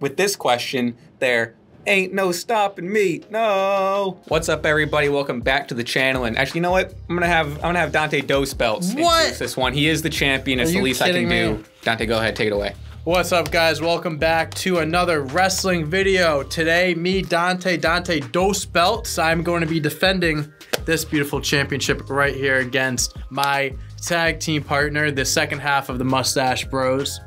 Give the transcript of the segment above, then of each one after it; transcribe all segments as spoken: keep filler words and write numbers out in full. with this question there. Ain't no stopping me, no. What's up, everybody? Welcome back to the channel. And actually, you know what? I'm gonna have I'm gonna have Dante Dose belts introduce this one. He is the champion. It's the least I can do. Dante, go ahead, take it away. What's up, guys? Welcome back to another wrestling video. Today, me, Dante, Dante Dose belts. I'm going to be defending this beautiful championship right here against my tag team partner, the second half of the Mustache Bros,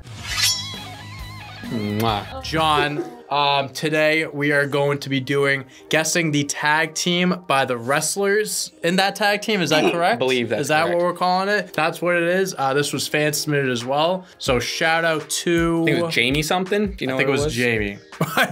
Mwah. John. Um, today we are going to be doing guessing the tag team by the wrestlers in that tag team. Is that correct? I believe that's Is that correct. What we're calling it? That's what it is. Uh, this was fan submitted as well. So shout out to I think it was Jamie something. Do you know I think what it was, was? Jamie.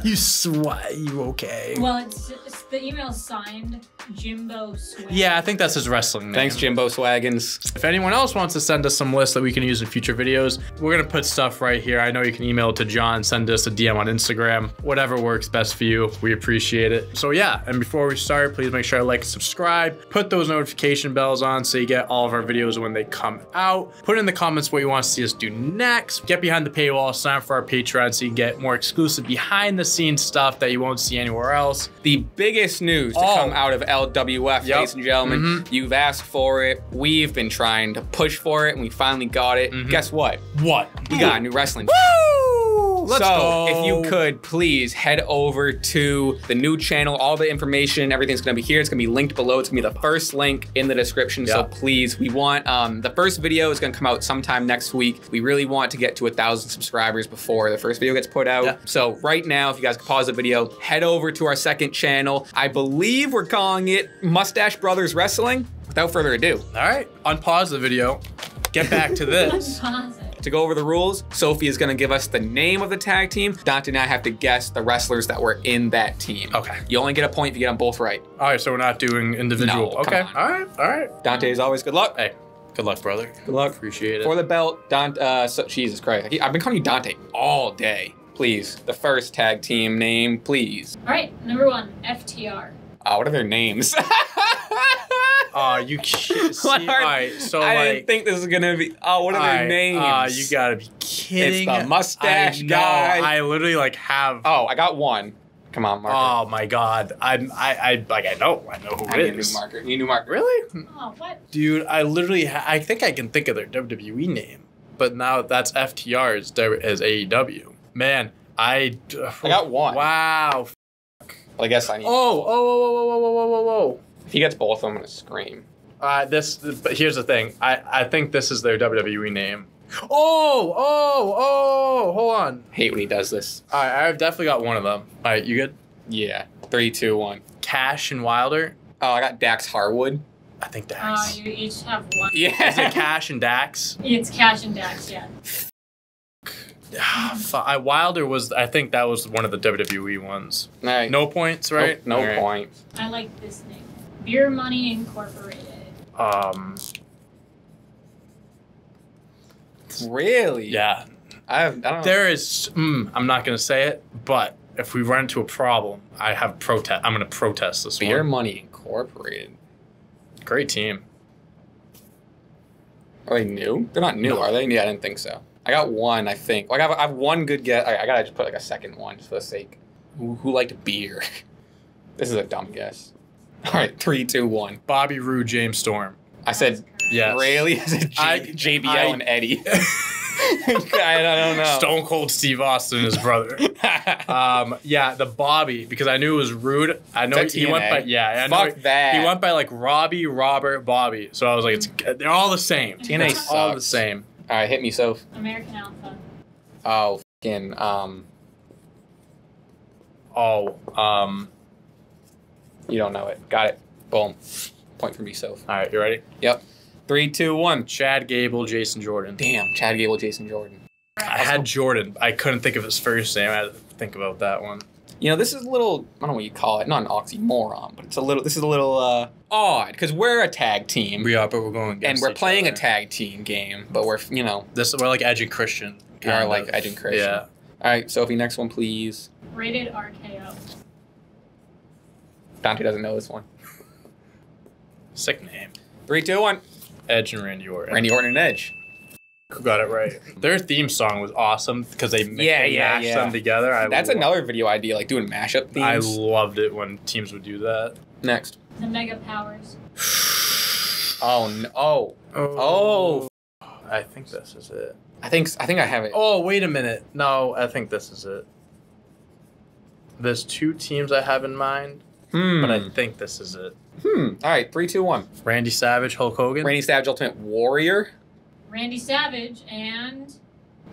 you sweat. You okay? Well, it's, it's the email signed Jimbo Swaggins. Yeah, I think that's his wrestling name. Thanks, Jimbo Swaggins. If anyone else wants to send us some lists that we can use in future videos, we're gonna put stuff right here. I know you can email it to John, send us a D M on Instagram. Whatever works best for you, we appreciate it. So yeah, and before we start, please make sure to like and subscribe, put those notification bells on so you get all of our videos when they come out. Put in the comments what you want to see us do next. Get behind the paywall, sign up for our Patreon so you get more exclusive behind the scenes stuff that you won't see anywhere else. The biggest news to oh. come out of L W F, yep. ladies and gentlemen, mm-hmm. you've asked for it, we've been trying to push for it, and we finally got it. Mm-hmm. Guess what? What? We Ooh. Got a new wrestling Woo! Let's so go. If you could please head over to the new channel, all the information, everything's gonna be here. It's gonna be linked below. It's gonna be the first link in the description. Yeah. So please, we want, um, the first video is gonna come out sometime next week. We really want to get to a thousand subscribers before the first video gets put out. Yeah. So right now, if you guys could pause the video, head over to our second channel. I believe we're calling it Mustache Brothers Wrestling. Without further ado. All right, unpause the video. Get back to this. To go over the rules, Sophie is gonna give us the name of the tag team. Dante and I have to guess the wrestlers that were in that team. Okay. You only get a point if you get them both right. All right, so we're not doing individual. No, okay, all right, all right. Dante is always good luck. Hey, good luck, brother. Good luck. Appreciate it. For the belt, Dante, uh, so, Jesus Christ. I've been calling you Dante all day. Please, the first tag team name, please. All right, number one, F T R. Oh, what are their names? Oh, you can't see. All right, so I like, didn't think this was gonna be. Oh, what are I, their names? Oh, uh, you gotta be kidding! It's the mustache I guy. Know. I literally like have. Oh, I got one. Come on, marker. Oh my God, I'm. I, I like. I know. I know who I it need is. A new marker. Need a new marker. Really? Oh, what? Dude, I literally. Ha I think I can think of their W W E name, but now that's F T R as, as A E W. Man, I. Uh, I got one. Wow. Well, I guess I need. Oh, oh, oh, oh, oh, oh, oh, oh, oh. If he gets both, I'm gonna scream. Uh, this, but here's the thing. I, I think this is their W W E name. Oh, oh, oh, hold on. I hate when he does this. All right, I've definitely got one of them. All right, you good? Yeah, three, two, one. Cash and Wilder. Oh, I got Dax Harwood. I think Dax. Oh, uh, you each have one. Yeah. Is it Cash and Dax? It's Cash and Dax, yeah. I, Wilder was, I think that was one of the W W E ones. All right. No points, right? Nope, no right. points. I like this name. Beer Money Incorporated. Um. Really? Yeah. I, have, I don't. There know. Is. Mm, I'm not gonna say it, but if we run into a problem, I have protest. I'm gonna protest this Beer one. Beer Money Incorporated. Great team. Are they new? They're not new, no. are they? Yeah, I didn't think so. I got one. I think. Like I have, I have one good guess. I, I gotta just put like a second one just for the sake. Who, who liked beer? This is a dumb guess. All right, three, two, one. Bobby Roode, James Storm. I said, yes. Really? I said J I, JBL I, and Eddie. I don't know. Stone Cold Steve Austin, his brother. um, yeah, the Bobby, because I knew it was Roode. I know he went by, yeah. I Fuck know, that. He went by like Robbie, Robert, Bobby. So I was like, it's, they're all the same. T N A sucks. All the same. All right, hit me, Soph. American Alpha. Oh, fucking, um. Oh, um. You don't know it. Got it. Boom. Point for me, Soph. All right, you ready? Yep. Three, two, one. Chad Gable, Jason Jordan. Damn, Chad Gable, Jason Jordan. I also had Jordan. I couldn't think of his first name. I had to think about that one. You know, this is a little, I don't know what you call it, not an oxymoron, but it's a little, this is a little uh, odd, because we're a tag team. We are, but we're going against And we're playing each other. A tag team game, but we're, you know. This We're like Edge and Christian. We are like Edge and Christian. Yeah. All right, Sophie, next one, please. Rated R K O. Dante doesn't know this one. Sick name. Three, two, one. Edge and Randy Orton. Randy Orton and Edge. who got it right. Their theme song was awesome because they mixed yeah, and yeah, mashed yeah. them together. I That's another video idea, like doing mashup themes. I loved it when teams would do that. Next. The Mega Powers. Oh, no. Oh. Oh. Oh. I think this is it. I think I think I have it. Oh, wait a minute. No, I think this is it. There's two teams I have in mind, hmm. but I think this is it. Hmm. All right, three, two, one. Randy Savage, Hulk Hogan. Randy Savage, Ultimate Warrior. Randy Savage and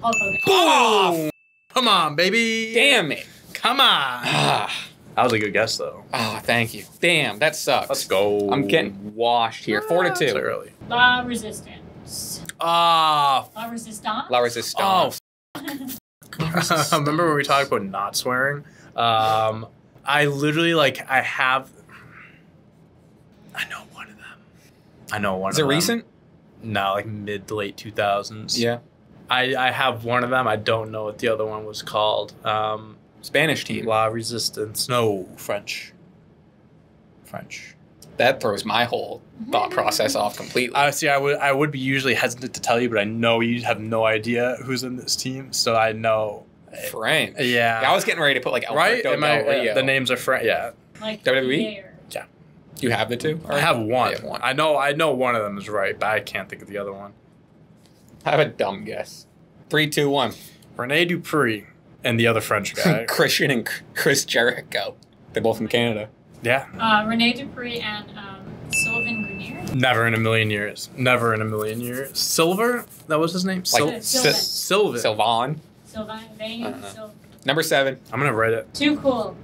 Hulk Hogan. Oh, come on, baby. Damn it. Come on. Ah. That was a good guess, though. Oh, thank you. Damn, that sucks. Let's go. I'm getting washed here. Ah, four to two. Early. La Resistance. Ah. Uh, La Resistance? La Resistance. Oh, f Remember when we talked about not swearing? Um, I literally, like, I have... I know one of them. I know one Is of them. Is it recent? No, like mid to late two thousands. Yeah. I, I have one of them. I don't know what the other one was called. Um... Spanish team. La Resistance. No, French. French. That throws my whole thought process off completely. Honestly, I would I would be usually hesitant to tell you, but I know you have no idea who's in this team, so I know. French. Yeah. I was getting ready to put like Alberto right? Del I, Rio. Uh, the names are French. Yeah. Like W W E. Or... Yeah. You have the two? Right. I have one. have one. I know. I know one of them is right, but I can't think of the other one. I have a dumb guess. Three, two, one. Rene Dupree. And the other French guy. Christian and Chris Jericho. They're both from Canada. Yeah. Uh, Rene Dupree and um, Sylvain Grenier? Never in a million years. Never in a million years. Silver? That was his name? Like Sil Sylvan. Sylvan. Sylvan. Sylvan. Sylvan. Number seven. I'm going to write it. Too Cool.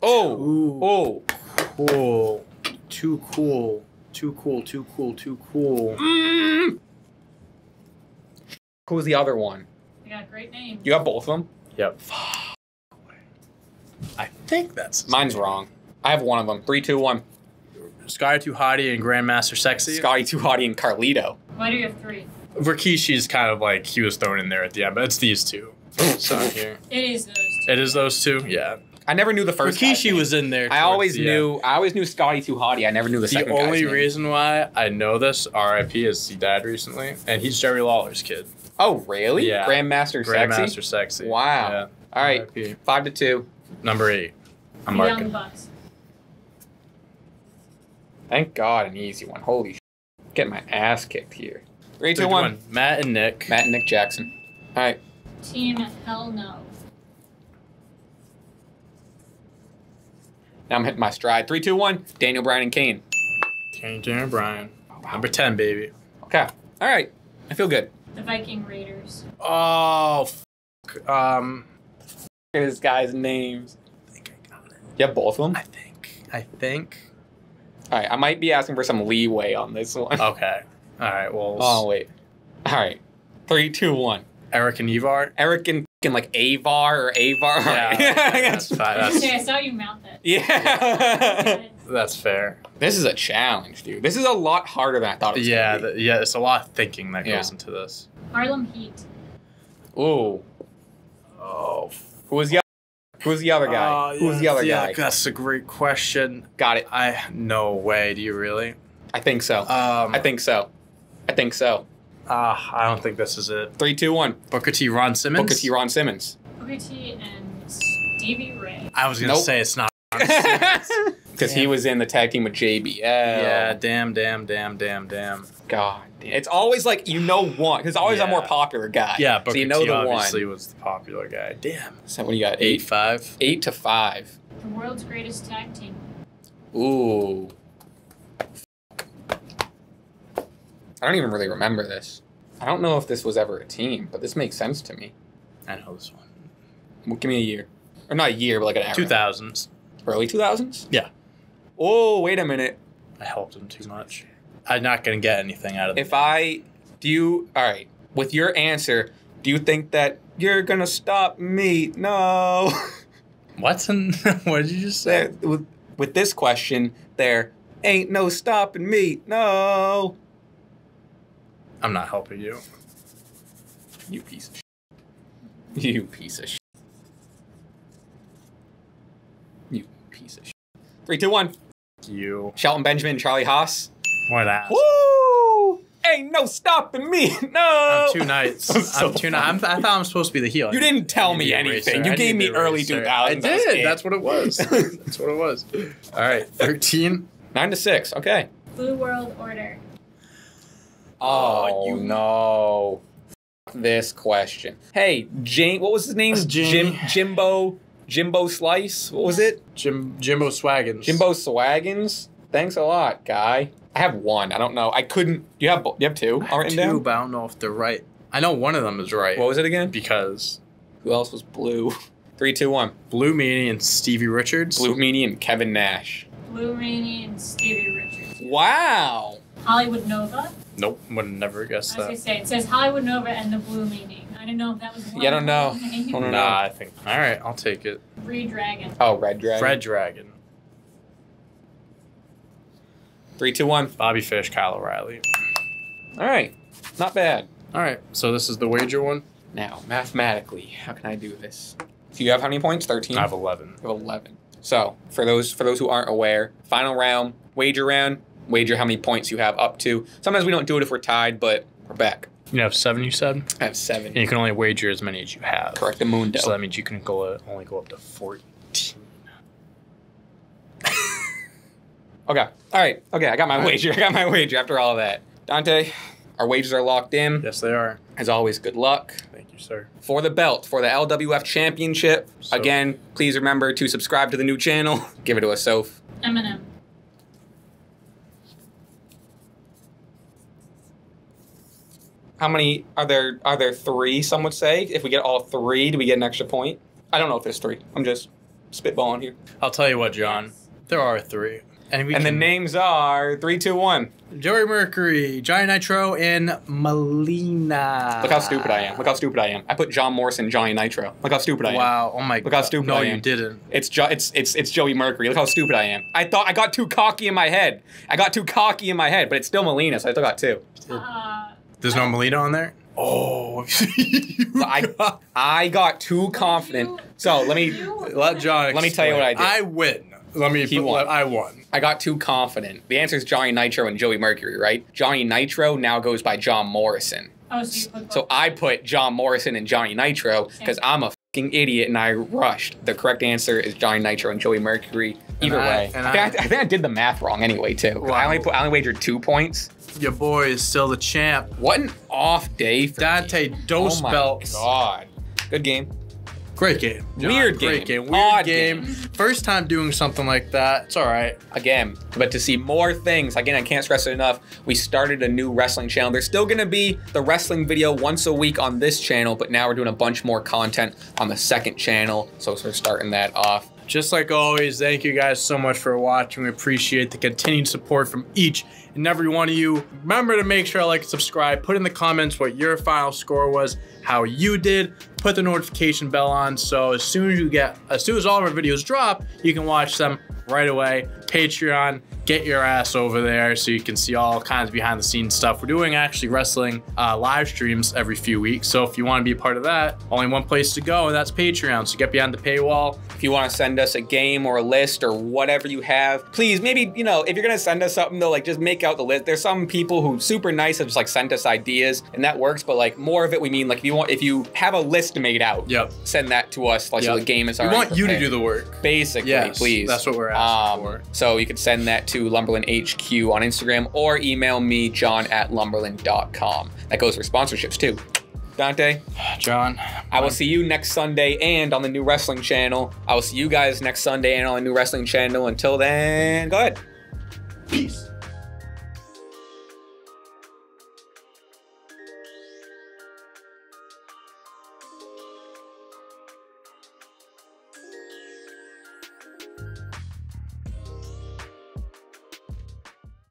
Oh. Ooh. Oh. Cool. Too Cool. Too Cool. Too Cool. Too Cool. Mm. Who's the other one? You got great names. You got both of them? Yep. I think that's... Mine's name. Wrong. I have one of them. Three, two, one. Scotty two Hotty and Grandmaster Sexay. Scotty two Hotty and Carlito. Why do you have three? Rikishi's kind of like, he was thrown in there at the end, but it's these two. So here. It is those two. It is those two? Yeah. I never knew the first Rikishi guy, I was in there. I always the knew. End. I always knew Scotty two Hotty. I never knew the, the second guy. The only name. Reason why I know this, R I P, is he died recently, and he's Jerry Lawler's kid. Oh really? Yeah. Grandmaster Sexay. Grandmaster Sexay. Wow. Yeah. All right. R I P. Five to two. Number eight. I'm the marking. Young Bucks. Thank God, an easy one. Holy shit. Get my ass kicked here. Three, two, one. one. Matt and Nick. Matt and Nick Jackson. All right. Team Hell No. Now I'm hitting my stride. Three, two, one. Daniel Bryan and Kane. Kane, Daniel Bryan. Oh, wow. Number ten, baby. Okay. All right. I feel good. The Viking Raiders. Oh, f um, f his guys' names. I think I got it. You have both of them? I think. I think. All right, I might be asking for some leeway on this one. Okay. All right. Well. Oh wait. All right. Three, two, one. Eric and Evar. Eric and like Avar or Avar. Yeah, that's fine. That's... I saw you mount that. Yeah. That's fair. This is a challenge, dude. This is a lot harder than I thought it was. Yeah, gonna be. The, yeah, it's a lot of thinking that yeah. goes into this. Harlem Heat. Ooh. Oh. Who was the Who was the other guy? Uh, Who was yeah, the other yeah, guy? That's a great question. Got it. I no way. Do you really? I think so. Um, I think so. I think so. Ah, uh, I don't think this is it. Three, two, one. Booker T. Ron Simmons. Booker T. Ron Simmons. Booker T. and Stevie Ray. I was gonna nope. say it's not. Because he was in the tag team with J B L. Yeah, damn, damn, damn, damn, damn. God damn. It's always like you know one. Because always yeah. a more popular guy. Yeah, Booker so you know T the obviously one. Was the popular guy. Damn. So what do you got? Eight, eight five. Eight to five. The world's greatest tag team. Ooh. I don't even really remember this. I don't know if this was ever a team, but this makes sense to me. I know this one. Well, give me a year. Or not a year, but like an hour. Two thousands. Early two thousands? Yeah. Oh, wait a minute. I helped him too much. I'm not going to get anything out of it. If game. I... Do you... All right. With your answer, do you think that you're going to stop me? No. What's in... What did you just say? With, with this question, there ain't no stopping me. No. I'm not helping you. You piece of shit. You piece of shit. Piece of shit. Three, two, one. You. Shelton Benjamin, Charlie Haas. What ass? Woo! ain't no stopping me. No. I'm two nights. I'm, so I'm two nights. I thought I'm supposed to be the heel. You didn't tell me anything. You gave me early two thousands. I did. That's what it was. That's what it was. All right. thirteen. Nine to six. Okay. Blue World Order. Oh, you no. This question. Hey, Jane, what was his name? Jim, Jimbo, Jimbo Slice. What was it? Jim, Jimbo Swaggins. Jimbo Swaggins. Thanks a lot, guy. I have one. I don't know. I couldn't. You have. You have two. I have two, down? But I don't know if they're right. I know one of them is right. What was it again? Because who else was blue? Three, two, one. Blue Meanie and Stevie Richards. Blue Meanie and Kevin Nash. Blue Meanie and Stevie Richards. Wow. Hollywood Nova. Nope, would never guess that. I was that. Gonna say it says Hollywood Nova and the Blue Meanie. I didn't know if that was. One yeah, I don't know. I don't know. Nah, I think. All right, I'll take it. Red Dragon. Oh, Red Dragon. Red Dragon. Three, two, one. Bobby Fish, Kyle O'Reilly. All right, not bad. All right, so this is the wager one. Now, mathematically, how can I do this? Do you have how many points? Thirteen. I have eleven. You have eleven. So for those for those who aren't aware, final round, wager round. Wager how many points you have up to. Sometimes we don't do it if we're tied, but we're back. You have seven, you said? I have seven. And you can only wager as many as you have. Correct, the Mundo. So that means you can go only go up to fourteen. Okay, all right. Okay, I got my all wager. Right. I got my wager after all of that. Dante, our wagers are locked in. Yes, they are. As always, good luck. Thank you, sir. For the belt, for the L W F Championship. So. Again, please remember to subscribe to the new channel. Give it to us, Soph. Eminem. How many are there? Are there three? Some would say. If we get all three, do we get an extra point? I don't know if there's three. I'm just spitballing here. I'll tell you what, John. There are three, and we and can... the names are three, two, one. Joey Mercury, Johnny Nitro, and Melina. Look how stupid I am! Look how stupid I am! I put John Morrison, Johnny Nitro. Look how stupid I am! Wow! Oh my God! Look how stupid no, I am! No, you didn't. It's jo it's it's it's Joey Mercury. Look how stupid I am! I thought I got too cocky in my head. I got too cocky in my head, but it's still Melina, so I still got two. Uh... There's no Melina on there? Oh. I, I got too confident. So let me let John Let me tell you what I did. I win. Let me he won. I won. I got too confident. The answer is Johnny Nitro and Joey Mercury, right? Johnny Nitro now goes by John Morrison. Oh, so you put both. So I put John Morrison and Johnny Nitro because I'm a fucking idiot and I rushed. The correct answer is Johnny Nitro and Joey Mercury. Either I, way. I, I think I did the math wrong anyway, too. Wow. I only put, I only wagered two points. Your boy is still the champ. What an off day for Dante Dose belts. Oh my God. Good game. Great game. John, Weird game. Great game. Weird Odd game. game. First time doing something like that. It's all right. Again, but to see more things, again, I can't stress it enough. We started a new wrestling channel. There's still going to be the wrestling video once a week on this channel, but now we're doing a bunch more content on the second channel. So we're starting that off. Just like always, thank you guys so much for watching. We appreciate the continued support from each and every one of you. Remember to make sure to like and subscribe. Put in the comments what your final score was, how you did. Put the notification bell on so as soon as you get, as soon as all of our videos drop, you can watch them right away. Patreon, get your ass over there so you can see all kinds of behind the scenes stuff. We're doing actually wrestling uh, live streams every few weeks. So if you want to be a part of that, only one place to go, and that's Patreon. So get behind the paywall. If you want to send us a game or a list or whatever you have, please, maybe, you know, if you're going to send us something though, like just make out the list. There's some people who super nice have just like sent us ideas and that works, but like more of it, we mean like if you want, if you have a list made out, yep. send that to us. Like yep. so the game is our We want prepared. you to do the work. Basically, yes, please. That's what we're asking um, for. So you could send that to Lumberland H Q on Instagram or email me, John at Lumberland dot com. That goes for sponsorships too. Dante, John, I will see you next Sunday and on the new wrestling channel. I will see you guys next Sunday and on the new wrestling channel. Until then, go ahead. Peace.